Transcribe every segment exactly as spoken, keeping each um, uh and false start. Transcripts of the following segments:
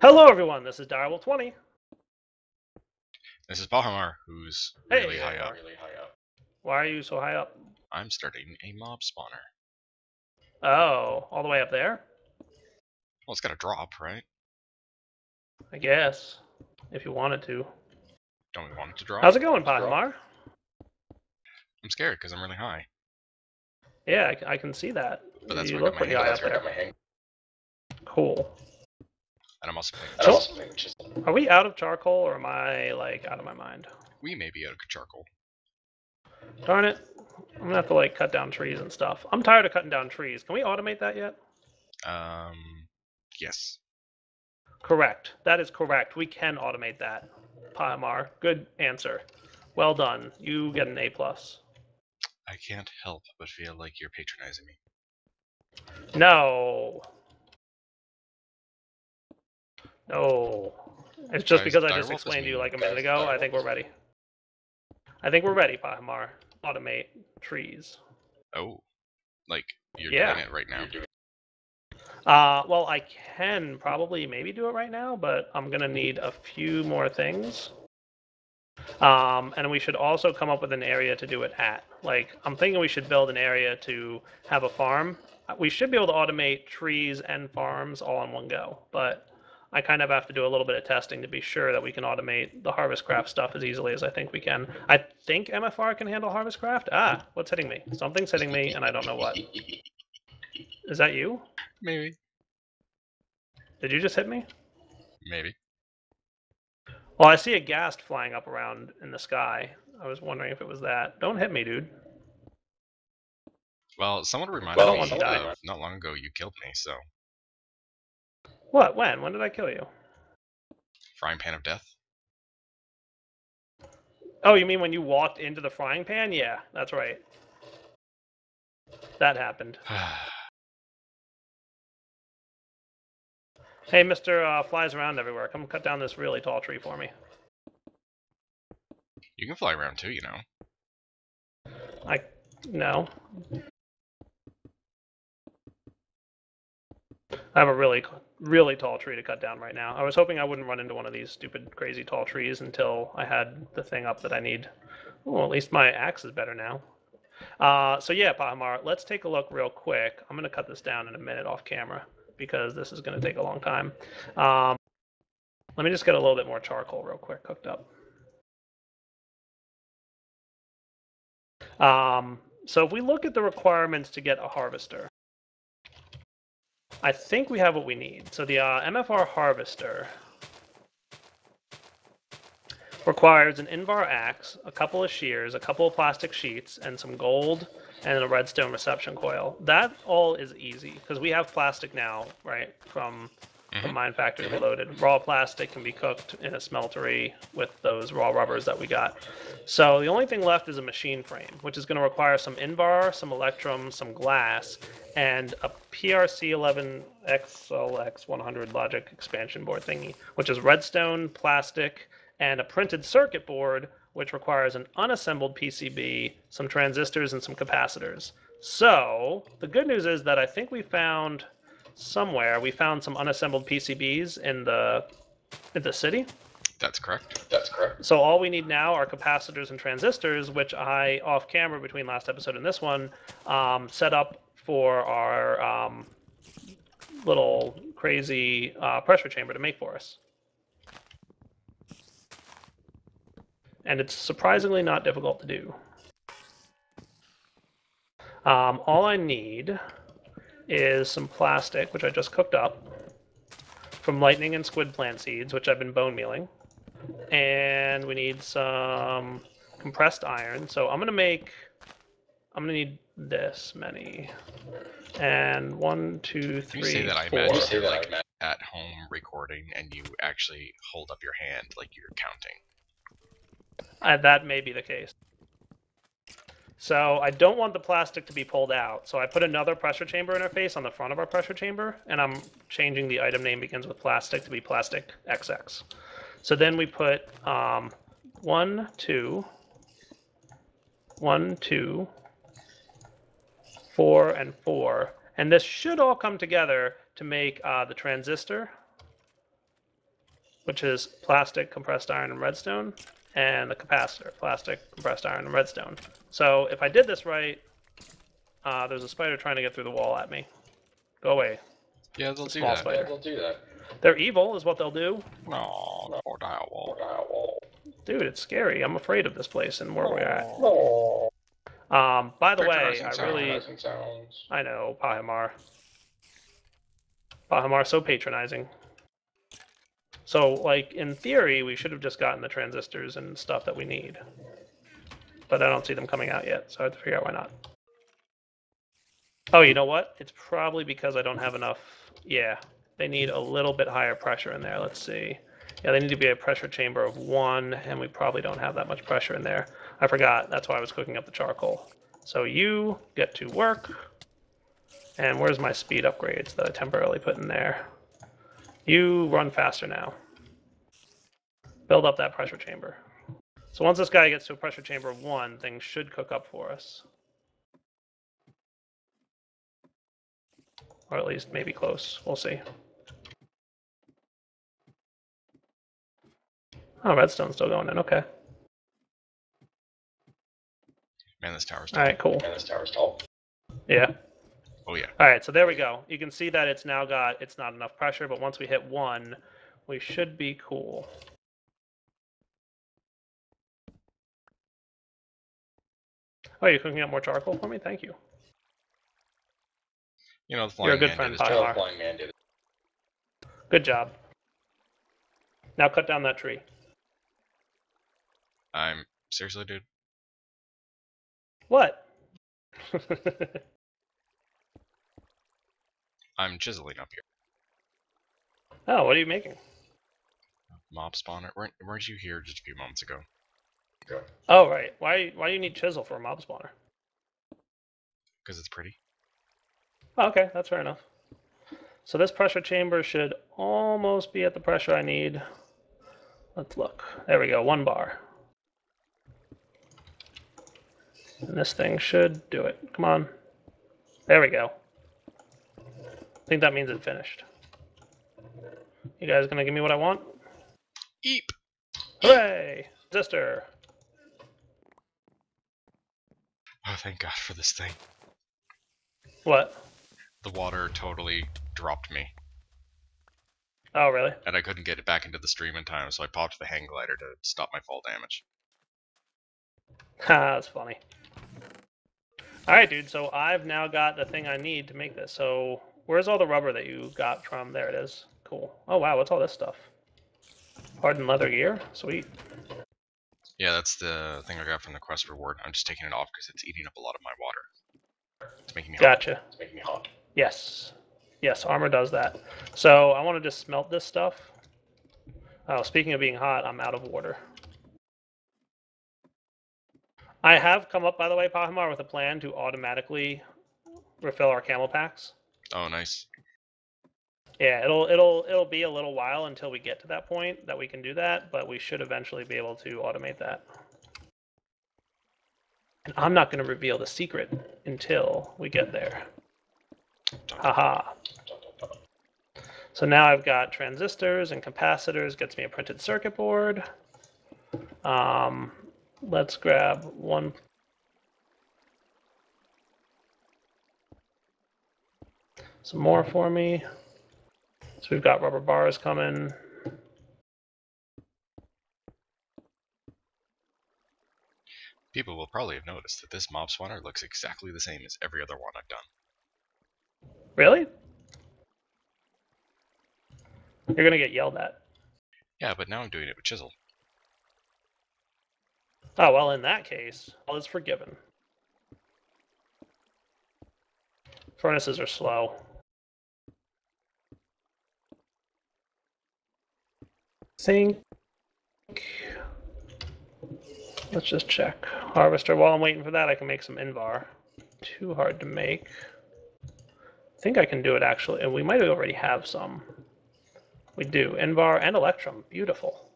Hello everyone, this is Direwolf twenty. This is Pahimar, who's hey, really, high up. really high up. Why are you so high up? I'm starting a mob spawner. Oh, all the way up there? Well, it's got a drop, right? I guess, if you wanted to. Don't we want it to drop? How's it going, Pahimar? I'm scared because I'm really high. Yeah, I, I can see that. But that's you where look pretty high up there. Cool. And I'm also playing Chisel. Are we out of charcoal, or am I, like, out of my mind? We may be out of charcoal. Darn it. I'm gonna have to, like, cut down trees and stuff. I'm tired of cutting down trees. Can we automate that yet? Um, yes. Correct. That is correct. We can automate that. Pahimar, good answer. Well done. You get an A plus. I can't help but feel like you're patronizing me. No. No, it's just because I just explained to you like a minute ago. I think we're ready. I think we're ready, Pahimar. Automate trees. Oh, like you're yeah. doing it right now? Uh, well, I can probably maybe do it right now, but I'm gonna need a few more things. Um, and we should also come up with an area to do it at. Like, I'm thinking we should build an area to have a farm. We should be able to automate trees and farms all in one go, but I kind of have to do a little bit of testing to be sure that we can automate the Harvestcraft stuff as easily as I think we can. I think M F R can handle Harvestcraft. Ah, what's hitting me? Something's hitting me, and I don't know what. Is that you? Maybe. Did you just hit me? Maybe. Well, I see a ghast flying up around in the sky. I was wondering if it was that. Don't hit me, dude. Well, someone reminded well, me that not long ago you killed me, so... What? When? When did I kill you? Frying pan of death. Oh, you mean when you walked into the frying pan? Yeah, that's right. That happened. Hey, Mister Uh, flies around everywhere. Come cut down this really tall tree for me. You can fly around too, you know. I... no. I have a really, really tall tree to cut down right now. I was hoping I wouldn't run into one of these stupid, crazy tall trees until I had the thing up that I need. Well, at least my axe is better now. Uh, so yeah, Pahimar, let's take a look real quick. I'm going to cut this down in a minute off camera because this is going to take a long time. Um, let me just get a little bit more charcoal real quick cooked up. Um, so if we look at the requirements to get a harvester, I think we have what we need. So the uh, M F R harvester requires an Invar axe, a couple of shears, a couple of plastic sheets, and some gold, and a redstone reception coil. That all is easy, because we have plastic now, right, from the mine factory loaded. Raw plastic can be cooked in a smeltery with those raw rubbers that we got. So the only thing left is a machine frame, which is going to require some Invar, some electrum, some glass, and a P R C eleven X L X one hundred logic expansion board thingy, which is redstone, plastic, and a printed circuit board, which requires an unassembled P C B, some transistors, and some capacitors. So the good news is that I think we found... somewhere we found some unassembled P C Bs in the in the city. That's correct. That's correct. So all we need now are capacitors and transistors, which I off camera between last episode and this one um, set up for our um, little crazy uh, pressure chamber to make for us. And it's surprisingly not difficult to do. Um, all I need is some plastic, which I just cooked up, from lightning and squid plant seeds, which I've been bone mealing. And we need some compressed iron. So I'm going to make, I'm going to need this many. And one, two, three, four. You say that I imagine you're like at home recording and you actually hold up your hand like you're counting. Uh, that may be the case. So I don't want the plastic to be pulled out, so I put another pressure chamber interface on the front of our pressure chamber, and I'm changing the item name begins with plastic to be plastic X X. So then we put um, one, two, one, two, four, and four, and this should all come together to make uh, the transistor, which is plastic, compressed iron, and redstone, and the capacitor, plastic, compressed iron, and redstone. So if I did this right, uh, there's a spider trying to get through the wall at me. Go away. Yeah, they'll do that. Yeah, they'll do that. They're evil, is what they'll do. No, no, no, dude, it's scary. I'm afraid of this place and where no, we're at. No. Um, by the way, I really... I know, Pahimar. Pahimar, so patronizing. So, like, in theory, we should have just gotten the transistors and stuff that we need. But I don't see them coming out yet, so I have to figure out why not. Oh, you know what? It's probably because I don't have enough... Yeah, they need a little bit higher pressure in there. Let's see. Yeah, they need to be a pressure chamber of one, and we probably don't have that much pressure in there. I forgot. That's why I was cooking up the charcoal. So you get to work. And where's my speed upgrades that I temporarily put in there? You run faster now. Build up that pressure chamber. So once this guy gets to a pressure chamber of one, things should cook up for us. Or at least maybe close. We'll see. Oh, redstone's still going in. Okay. Man, this tower's tall. All right, cool. Man, this tower's tall. Yeah. Oh, yeah. All right, so there we go. You can see that it's now got, it's not enough pressure, but once we hit one, we should be cool. Oh, you're cooking up more charcoal for me? Thank you. You know, the flying you're a good man friend, flying man did it. Good job. Now cut down that tree. I'm... Seriously, dude? What? I'm chiseling up here. Oh, what are you making? Mob spawner. Weren't, weren't you here just a few moments ago? Go. Oh, right. Why Why do you need chisel for a mob spawner? Because it's pretty. Oh, okay, that's fair enough. So this pressure chamber should almost be at the pressure I need. Let's look. There we go, one bar. And this thing should do it. Come on. There we go. I think that means it finished. You guys gonna give me what I want? Eep! Hooray! Sister! Oh, thank God for this thing. What? The water totally dropped me. Oh, really? And I couldn't get it back into the stream in time, so I popped the hang glider to stop my fall damage. Ha, that's funny. Alright, dude, so I've now got the thing I need to make this, so... Where's all the rubber that you got from? There it is. Cool. Oh, wow. What's all this stuff? Hardened leather gear? Sweet. Yeah, that's the thing I got from the quest reward. I'm just taking it off because it's eating up a lot of my water. It's making me gotcha. Hot. Gotcha. It's making me hot. Yes. Yes, armor does that. So I want to just smelt this stuff. Oh, speaking of being hot, I'm out of water. I have come up, by the way, Pahimar, with a plan to automatically refill our camel packs. Oh, nice. Yeah, it'll it'll it'll be a little while until we get to that point that we can do that, but we should eventually be able to automate that. And I'm not going to reveal the secret until we get there. Aha. So now I've got transistors and capacitors. Gets me a printed circuit board. Um, let's grab one. Some more for me. So we've got rubber bars coming. People will probably have noticed that this mob spawner looks exactly the same as every other one I've done. Really? You're gonna get yelled at. Yeah, but now I'm doing it with chisel. Oh, well, in that case, all is forgiven. Furnaces are slow. Sync. Let's just check. Harvester. While I'm waiting for that, I can make some Invar. Too hard to make. I think I can do it actually, and we might already have some. We do. Invar and Electrum. Beautiful.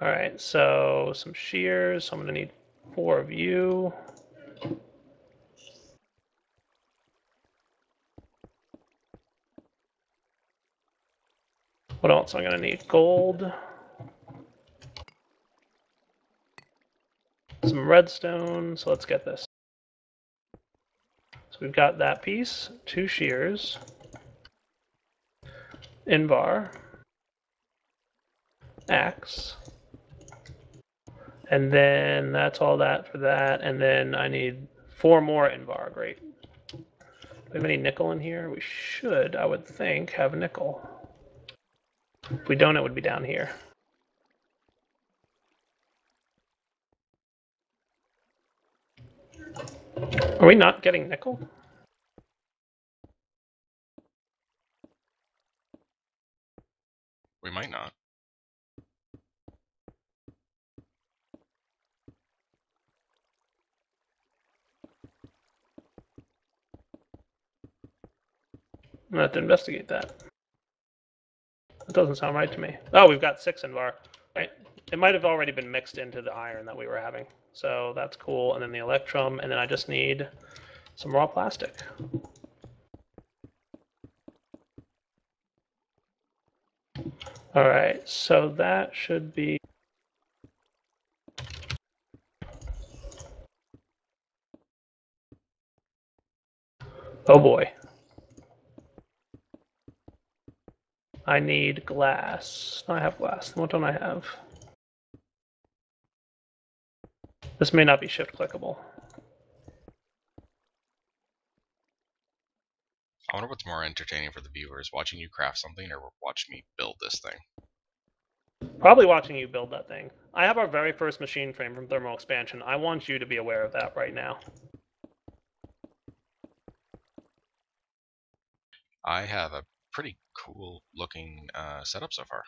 Alright, so some shears. I'm going to need four of you. What else I'm going to need? Gold. Some redstone, so let's get this. So we've got that piece, two shears, Invar, axe, and then that's all that for that, and then I need four more Invar, great. Do we have any nickel in here? We should, I would think, have nickel. If we don't, it would be down here. Are we not getting nickel? We might not. I'm gonna have to investigate that. That doesn't sound right to me. Oh, we've got six Invar. Right. It might have already been mixed into the iron that we were having. So that's cool. And then the electrum. And then I just need some raw plastic. All right. So that should be. Oh, boy. I need glass. I have glass. What don't I have? This may not be shift clickable. I wonder what's more entertaining for the viewers, watching you craft something or watch me build this thing? Probably watching you build that thing. I have our very first machine frame from Thermal Expansion. I want you to be aware of that right now. I have a pretty cool looking uh, setup so far.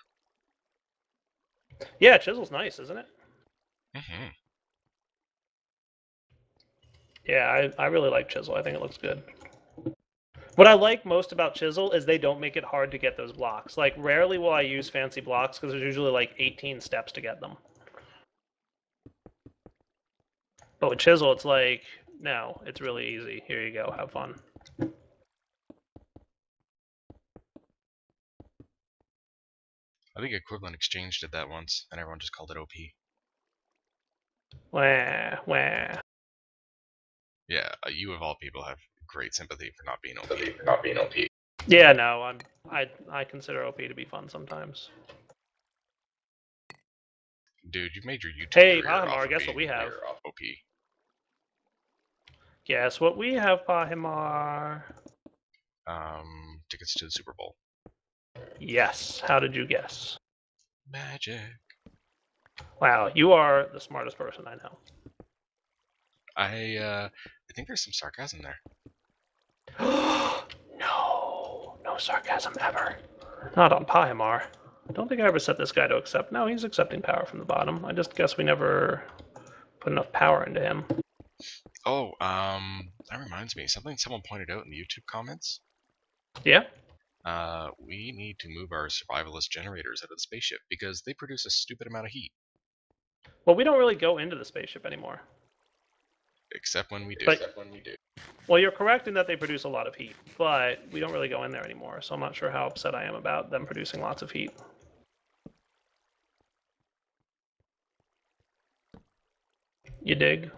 Yeah, Chisel's nice, isn't it? Mm-hmm. Yeah, I, I really like Chisel. I think it looks good. What I like most about Chisel is they don't make it hard to get those blocks. Like, rarely will I use fancy blocks because there's usually like eighteen steps to get them. But with Chisel, it's like, no, it's really easy. Here you go. Have fun. I think Equivalent Exchange did that once, and everyone just called it O P. Wah, wah. Yeah, you of all people have great sympathy for not being O P. For not being O P. Yeah, no, I'm, I I consider O P to be fun sometimes. Dude, you've made your YouTube. Hey, Pahimar, guess what we have? O P. Guess what we have, Pahimar? Um, tickets to the Super Bowl. Yes. How did you guess? Magic. Wow, you are the smartest person I know. I uh, I think there's some sarcasm there. No, no sarcasm ever. Not on Pahimar. I don't think I ever set this guy to accept. No, he's accepting power from the bottom. I just guess we never put enough power into him. Oh, um, that reminds me. Something someone pointed out in the YouTube comments. Yeah? Uh, we need to move our survivalist generators out of the spaceship because they produce a stupid amount of heat. Well, we don't really go into the spaceship anymore. Except when we do. But, Except when we do. Well, you're correct in that they produce a lot of heat, but we don't really go in there anymore, so I'm not sure how upset I am about them producing lots of heat. You dig?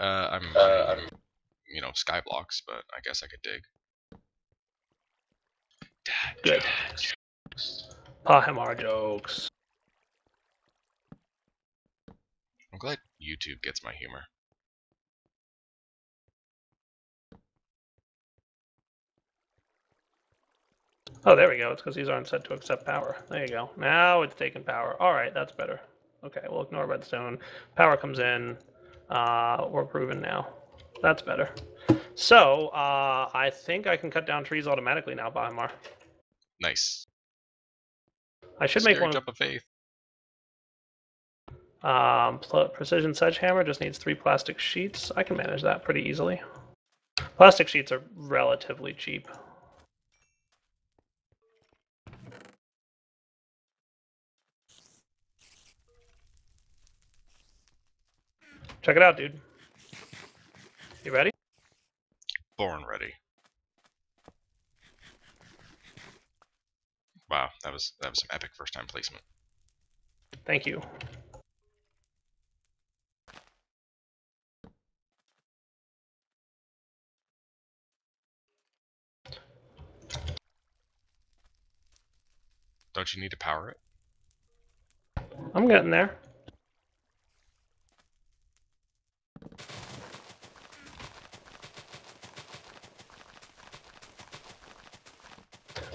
Uh, I'm, uh, I'm you know, sky blocks, but I guess I could dig. Dad Good. jokes. Pahimar jokes. I'm glad YouTube gets my humor. Oh, there we go. It's because these aren't set to accept power. There you go. Now it's taking power. All right, that's better. Okay, we'll ignore redstone. Power comes in. Uh, we're proven now. That's better. So, uh, I think I can cut down trees automatically now, Pahimar. Nice. I should Scary make one. Jump of faith. Um, precision sledgehammer just needs three plastic sheets. I can manage that pretty easily. Plastic sheets are relatively cheap. Check it out, dude. You ready? Born ready. Wow, that was that was some epic first time placement. Thank you. Don't you need to power it? I'm getting there.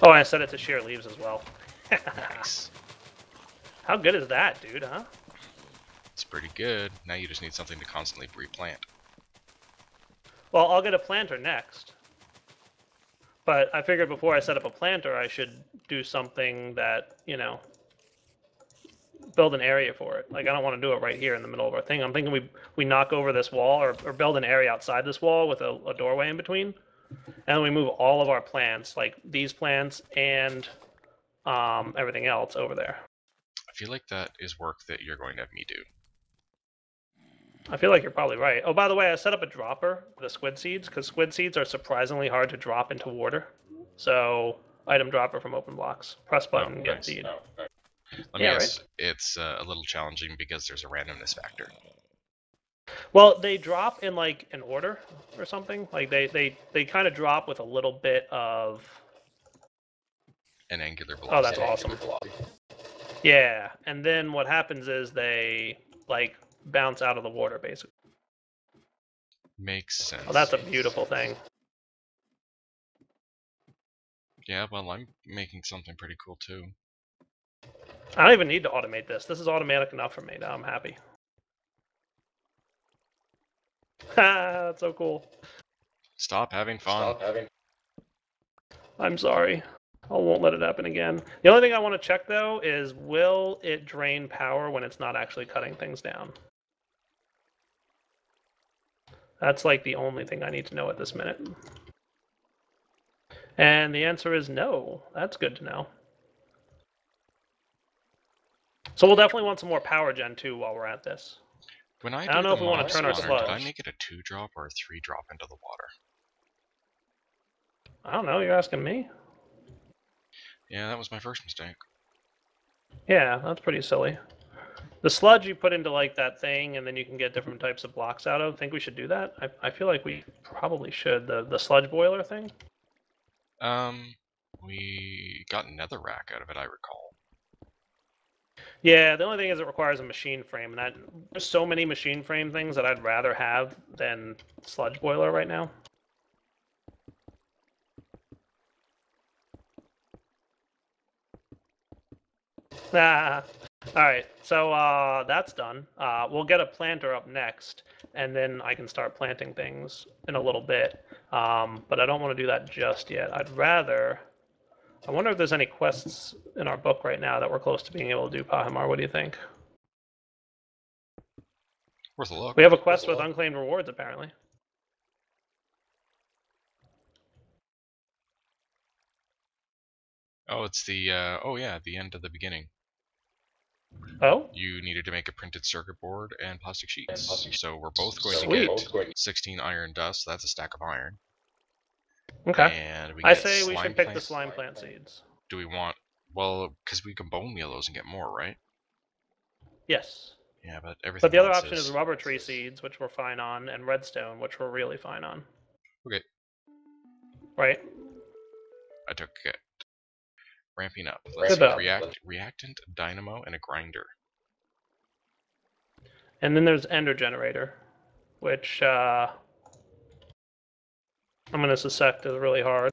Oh, I set it to shear leaves as well. Nice. How good is that, dude, huh? It's pretty good. Now you just need something to constantly replant. Well, I'll get a planter next. But I figured before I set up a planter, I should do something that, you know, build an area for it. Like, I don't want to do it right here in the middle of our thing. I'm thinking we we knock over this wall or, or build an area outside this wall with a, a doorway in between. And we move all of our plants, like these plants and um, everything else over there. I feel like that is work that you're going to have me do. I feel like you're probably right. Oh, by the way, I set up a dropper for the squid seeds, because squid seeds are surprisingly hard to drop into water. So, item dropper from OpenBlocks. Press button, oh, get nice. Seed. Oh, right. Let me yeah, guess, right? It's uh, a little challenging because there's a randomness factor. Well, they drop in, like, an order or something. Like, they, they, they kind of drop with a little bit of... an angular velocity. Oh, that's awesome. Yeah, and then what happens is they, like... bounce out of the water, basically. Makes sense. Oh, that's a beautiful thing. Yeah, well, I'm making something pretty cool, too. I don't even need to automate this. This is automatic enough for me. Now I'm happy. Ha, that's so cool. Stop having fun. Stop having... I'm sorry. I won't let it happen again. The only thing I want to check, though, is will it drain power when it's not actually cutting things down? That's like the only thing I need to know at this minute. And the answer is no. That's good to know. So we'll definitely want some more power gen too while we're at this. When I, I don't know if we want to turn our sludge. Did I make it a two drop or a three drop into the water? I don't know. You're asking me. Yeah, that was my first mistake. Yeah, that's pretty silly. The sludge you put into like that thing, and then you can get different types of blocks out of. Think we should do that? I I feel like we probably should. The the sludge boiler thing. Um, we got netherrack out of it, I recall. Yeah, the only thing is it requires a machine frame, and I, there's so many machine frame things that I'd rather have than sludge boiler right now. Ah, all right, so uh, that's done. Uh, we'll get a planter up next, and then I can start planting things in a little bit. Um, but I don't want to do that just yet. I'd rather... I wonder if there's any quests in our book right now that we're close to being able to do, Pahimar. What do you think? Worth a look. We have a quest with unclaimed rewards, apparently. Oh, it's the... Uh, oh, yeah, the end of the beginning. Oh? You needed to make a printed circuit board and plastic sheets. And plastic sheets. So we're both going Sweet. to get sixteen iron dust. So that's a stack of iron. Okay. And we I say we should pick plants. the slime plant seeds. Do we want... Well, because we can bone meal those and get more, right? Yes. Yeah, but everything But the other option is... is rubber tree seeds, which we're fine on, and redstone, which we're really fine on. Okay. Right? I took it. Ramping up. Let's see, react, reactant, dynamo, and a grinder. And then there's ender generator, which uh, I'm going to suspect is really hard.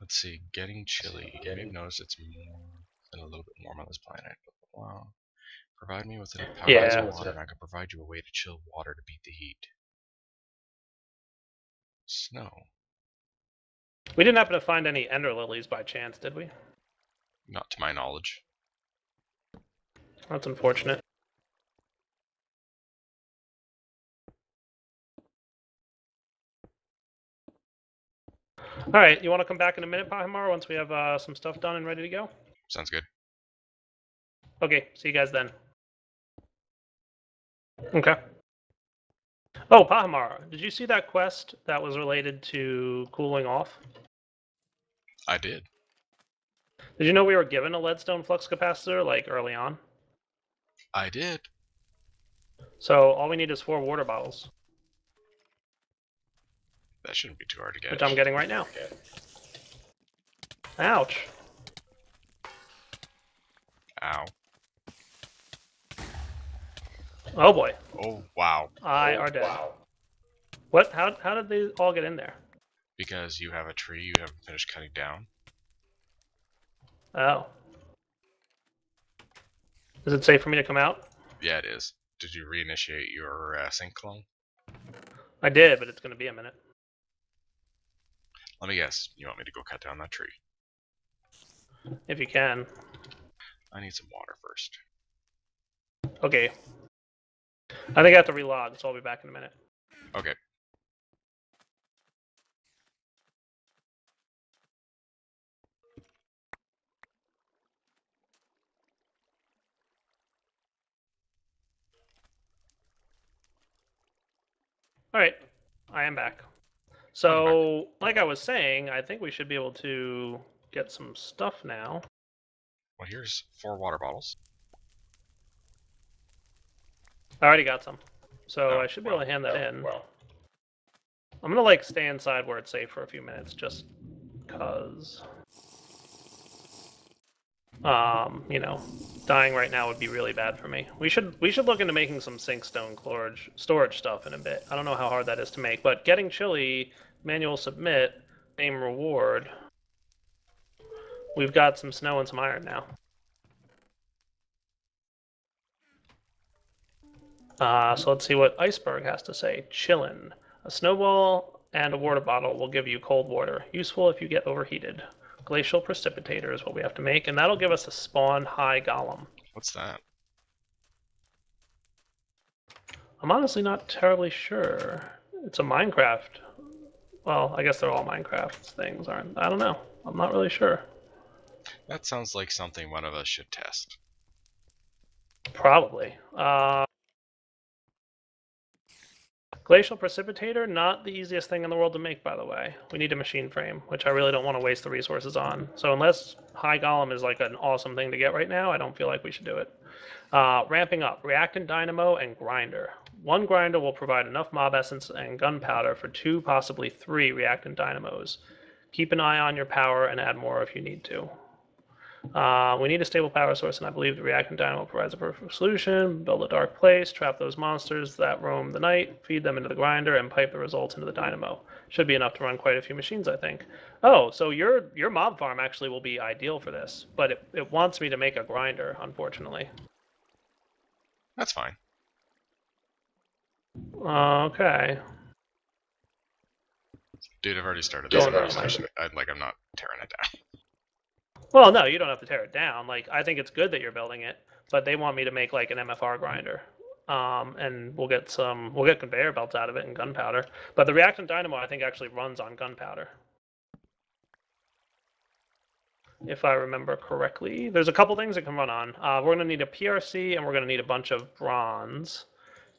Let's see, getting chilly. You may have noticed it's more and a little bit warm on this planet. Wow. Provide me with enough power yeah. and water, and I can provide you a way to chill water to beat the heat. Snow. We didn't happen to find any ender lilies by chance, did we? Not to my knowledge. That's unfortunate. Alright, you want to come back in a minute, Pahimar, once we have uh, some stuff done and ready to go? Sounds good. Okay, see you guys then. Okay. Oh, Pahimar, did you see that quest that was related to cooling off? I did. Did you know we were given a Leadstone Flux Capacitor, like, early on? I did. So, all we need is four water bottles. That shouldn't be too hard to get. Which I'm getting right now. Ouch. Ow. Oh boy. Oh wow. I oh, are dead. Wow. What? How, how did they all get in there? Because you have a tree you haven't finished cutting down. Oh. Is it safe for me to come out? Yeah, it is. Did you reinitiate your uh, Synclone? I did, but it's going to be a minute. Let me guess. You want me to go cut down that tree? If you can. I need some water first. Okay. I think I have to relog, so I'll be back in a minute. Okay. All right, I am back. So, like I was saying, I think we should be able to get some stuff now. Well, here's four water bottles. I already got some, so oh, I should be well, able to hand that oh, in. Well. I'm gonna like stay inside where it's safe for a few minutes, just cause. Um, you know, dying right now would be really bad for me. We should we should look into making some sink stone storage storage stuff in a bit. I don't know how hard that is to make, but getting chili, manual submit, same reward. We've got some snow and some iron now. Uh, so let's see what Iceberg has to say. Chillin'. A snowball and a water bottle will give you cold water. Useful if you get overheated. Glacial Precipitator is what we have to make, and that'll give us a spawn high golem. What's that? I'm honestly not terribly sure. It's a Minecraft. Well, I guess they're all Minecraft things, aren't they? I don't know. I'm not really sure. That sounds like something one of us should test. Probably. Uh... Glacial Precipitator, not the easiest thing in the world to make, by the way. We need a machine frame, which I really don't want to waste the resources on. So unless High Golem is like an awesome thing to get right now, I don't feel like we should do it. Uh, ramping up, Reactant Dynamo and Grinder. One grinder will provide enough mob essence and gunpowder for two, possibly three Reactant Dynamos. Keep an eye on your power and add more if you need to. Uh, we need a stable power source, and I believe the Reactant Dynamo provides a perfect solution. Build a dark place, trap those monsters that roam the night, feed them into the grinder, and pipe the results into the dynamo. Should be enough to run quite a few machines, I think. Oh, so your your mob farm actually will be ideal for this, but it, it wants me to make a grinder, unfortunately. That's fine. Uh, okay. Dude, I've already started this conversation. Like, I'm not tearing it down. Well, no, you don't have to tear it down. Like, I think it's good that you're building it, but they want me to make like an M F R grinder, um, and we'll get some, we'll get conveyor belts out of it and gunpowder. But the Reactant Dynamo, I think, actually runs on gunpowder, if I remember correctly. There's a couple things it can run on. Uh, we're gonna need a P R C, and we're gonna need a bunch of bronze,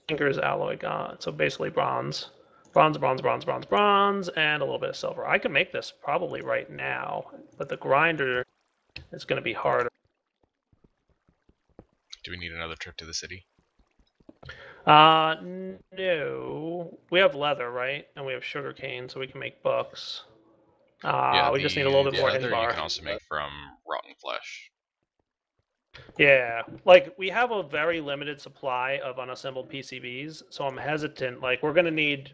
Tinker's alloy gun. So basically, bronze. Bronze, bronze, bronze, bronze, bronze, and a little bit of silver. I can make this probably right now, but the grinder. It's going to be harder. Do we need another trip to the city? Uh, no. We have leather, right? And we have sugar cane, so we can make books. Uh, yeah, we the, just need a little bit more Invar. You can also make from rotten flesh. Yeah. Like, we have a very limited supply of unassembled P C Bs, so I'm hesitant. Like, we're going to need...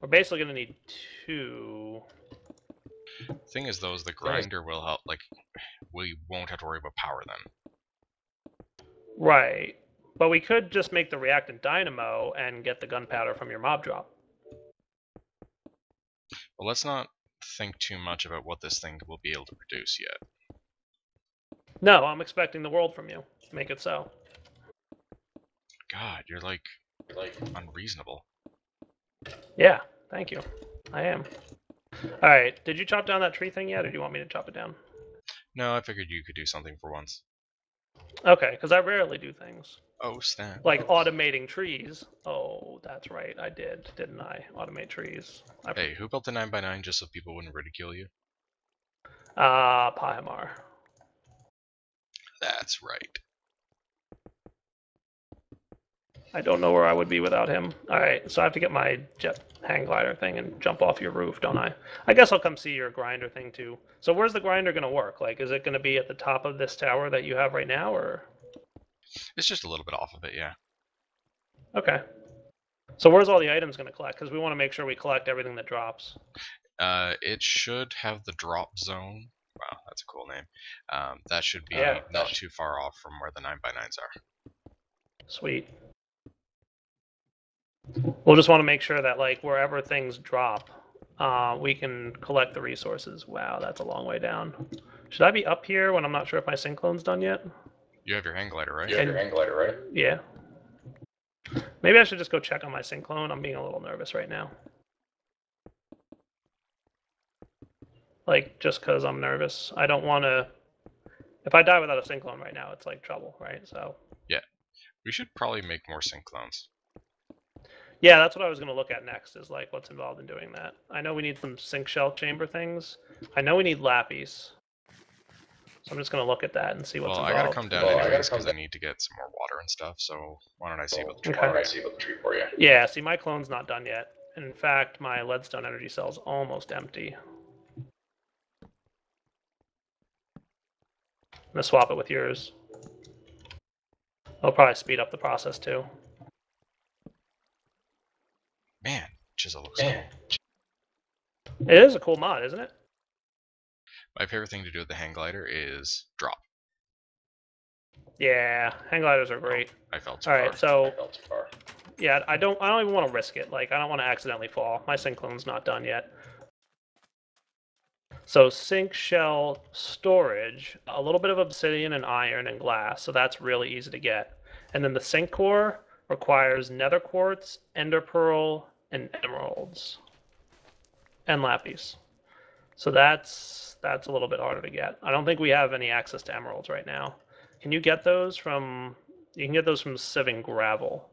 We're basically going to need two... Thing is, though, is the grinder will help. Like, we won't have to worry about power then. Right, but we could just make the Reactant Dynamo and get the gunpowder from your mob drop. Well, let's not think too much about what this thing will be able to produce yet. No, I'm expecting the world from you. Make it so. God, you're like, you're like unreasonable. Yeah, thank you. I am. Alright, did you chop down that tree thing yet, or do you want me to chop it down? No, I figured you could do something for once. Okay, because I rarely do things. Oh, snap. Like automating trees. Oh, that's right, I did, didn't I? Automate trees. I... Hey, who built the nine by nine just so people wouldn't ridicule you? Uh, Pahimar. That's right. I don't know where I would be without him. Alright, so I have to get my jet hang glider thing and jump off your roof, don't I? I guess I'll come see your grinder thing too. So where's the grinder going to work? Like, is it going to be at the top of this tower that you have right now, or? It's just a little bit off of it, yeah. Okay. So where's all the items going to collect? Because we want to make sure we collect everything that drops. Uh, it should have the drop zone. Wow, that's a cool name. Um, that should be yeah. not too far off from where the nine by nines are. Sweet. We'll just want to make sure that, like, wherever things drop, uh, we can collect the resources. Wow, that's a long way down. Should I be up here when I'm not sure if my Synclone's done yet? You have your hang glider, right? You have and, your hang glider, right? Yeah. Maybe I should just go check on my Synclone. I'm being a little nervous right now. Like, just because I'm nervous. I don't want to... If I die without a Synclone right now, it's, like, trouble, right? So. Yeah. We should probably make more Synclones. Yeah, that's what I was going to look at next, is like what's involved in doing that. I know we need some Sync Shell chamber things. I know we need lappies. So I'm just going to look at that and see what's well, involved. Well, I got to come down well, anyways because I, I need to get some more water and stuff, so why don't I see about the tree okay. for I see about the tree for you. Yeah, see, my clone's not done yet. And in fact, my leadstone energy cell's almost empty. I'm going to swap it with yours. It'll probably speed up the process, too. Man, Chisel looks cool. It is a cool mod, isn't it? My favorite thing to do with the hang glider is drop. Yeah, hang gliders are great. Oh, I fell too All far. Right, so, I fell too far. Yeah, I don't, I don't even want to risk it. Like, I don't want to accidentally fall. My Synclone's not done yet. So Sync Shell storage, a little bit of obsidian and iron and glass, so that's really easy to get. And then the Sync Core requires nether quartz, ender pearl, and emeralds and lapis, so that's that's a little bit harder to get. I don't think we have any access to emeralds right now. Can you get those from you can get those from sieving gravel,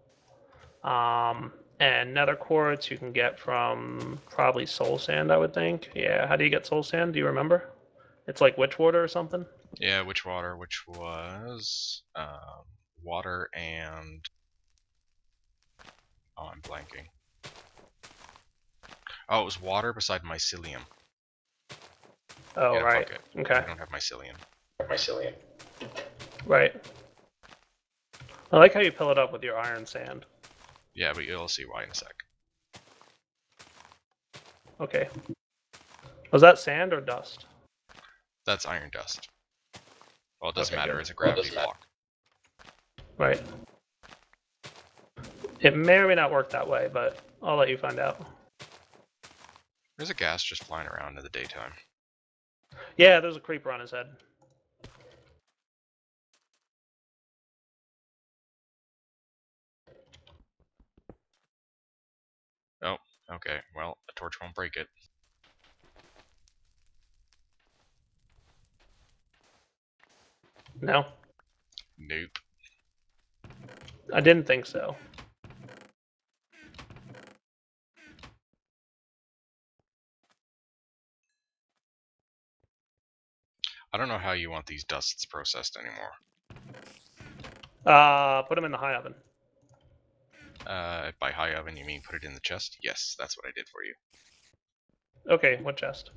um and nether quartz you can get from probably soul sand, I would think. Yeah, how do you get soul sand? Do you remember? It's like witch water or something. Yeah, witch water, which was um water and oh, I'm blanking. Oh, it was water beside mycelium. Oh, yeah, right. Okay. I don't have mycelium. I have mycelium. Right. I like how you pill it up with your iron sand. Yeah, but you'll see why in a sec. Okay. Was that sand or dust? That's iron dust. Well, it doesn't okay, matter. Good. It's a gravity well, block. Right. It may or may not work that way, but I'll let you find out. There's a gas just flying around in the daytime. Yeah, there's a creeper on his head. Oh, okay. Well, a torch won't break it. No. Nope. I didn't think so. I don't know how you want these dusts processed anymore. Uh, put them in the high oven. Uh, by high oven you mean put it in the chest? Yes, that's what I did for you. Okay, what chest?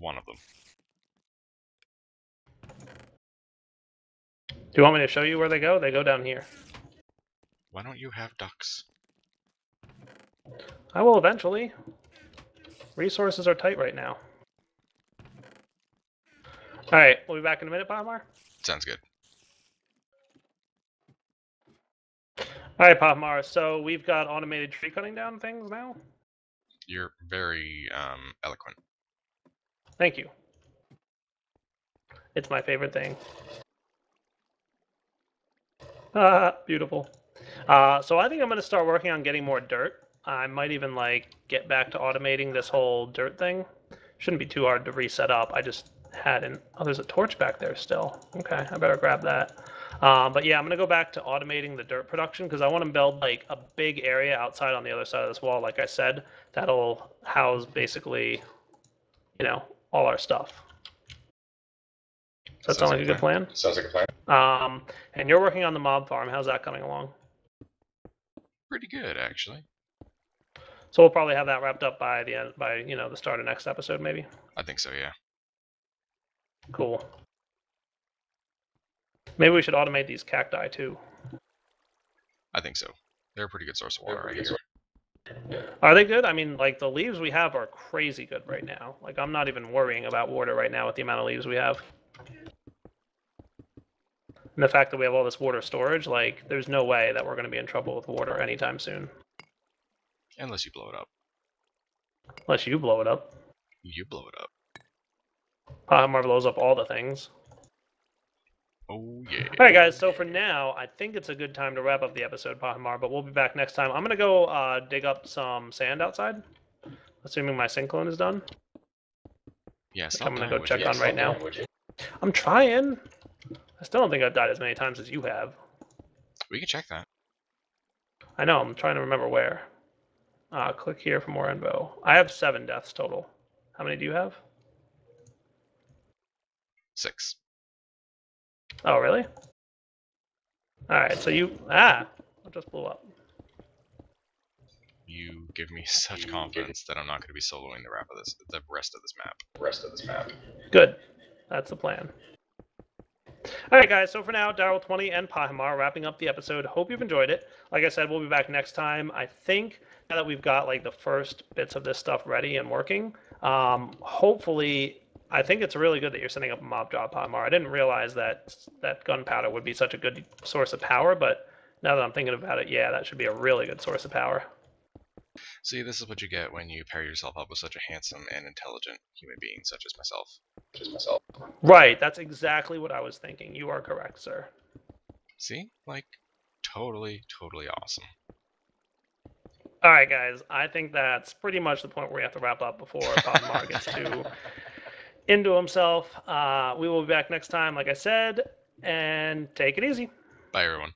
One of them. Do you want me to show you where they go? They go down here. Why don't you have ducks? I will eventually. Resources are tight right now. All right, we'll be back in a minute, Pahimar. Sounds good. All right, Pahimar, so we've got automated tree cutting down things now? You're very um, eloquent. Thank you. It's my favorite thing. Ah, beautiful. Uh, so I think I'm going to start working on getting more dirt. I might even like get back to automating this whole dirt thing. Shouldn't be too hard to reset up. I just... had and oh, there's a torch back there still. Okay, I better grab that. Um, but yeah, I'm gonna go back to automating the dirt production because I want to build like a big area outside on the other side of this wall, like I said, that'll house basically, you know, all our stuff. Does that, that sound like a good plan? plan? Sounds like a plan. Um, and you're working on the mob farm. How's that coming along? Pretty good, actually. So we'll probably have that wrapped up by the end, by you know the start of next episode, maybe. I think so, yeah. Cool. Maybe we should automate these cacti too. I think so. They're a pretty good source of water right here. Are they good? I mean, like, the leaves we have are crazy good right now. Like, I'm not even worrying about water right now with the amount of leaves we have. And the fact that we have all this water storage, like, there's no way that we're going to be in trouble with water anytime soon. Unless you blow it up. Unless you blow it up. You blow it up. Pahimar blows up all the things. Oh, yeah. All right, guys. So for now, I think it's a good time to wrap up the episode, Pahimar, but we'll be back next time. I'm going to go uh, dig up some sand outside, assuming my synclone is done. Yes, yeah, I'm going to go check you. on yeah, right now. I'm trying. I still don't think I've died as many times as you have. We can check that. I know. I'm trying to remember where. Uh, click here for more info. I have seven deaths total. How many do you have? Six. Oh, really? Alright, so you... Ah! I just blew up. You give me such confidence that I'm not going to be soloing the, wrap of this, the rest of this map. Rest of this map. Good. That's the plan. Alright, guys, so for now, Direwolf twenty and Pahimar wrapping up the episode. Hope you've enjoyed it. Like I said, we'll be back next time. I think now that we've got like the first bits of this stuff ready and working, um, hopefully... I think it's really good that you're setting up a mob job, Pahimar. I didn't realize that that gunpowder would be such a good source of power, but now that I'm thinking about it, yeah, that should be a really good source of power. See, this is what you get when you pair yourself up with such a handsome and intelligent human being such as myself. Such as myself. Right, that's exactly what I was thinking. You are correct, sir. See? Like, totally, totally awesome. All right, guys, I think that's pretty much the point where we have to wrap up before Pahimar gets to... into himself. Uh, we will be back next time, like I said, and take it easy. Bye, everyone.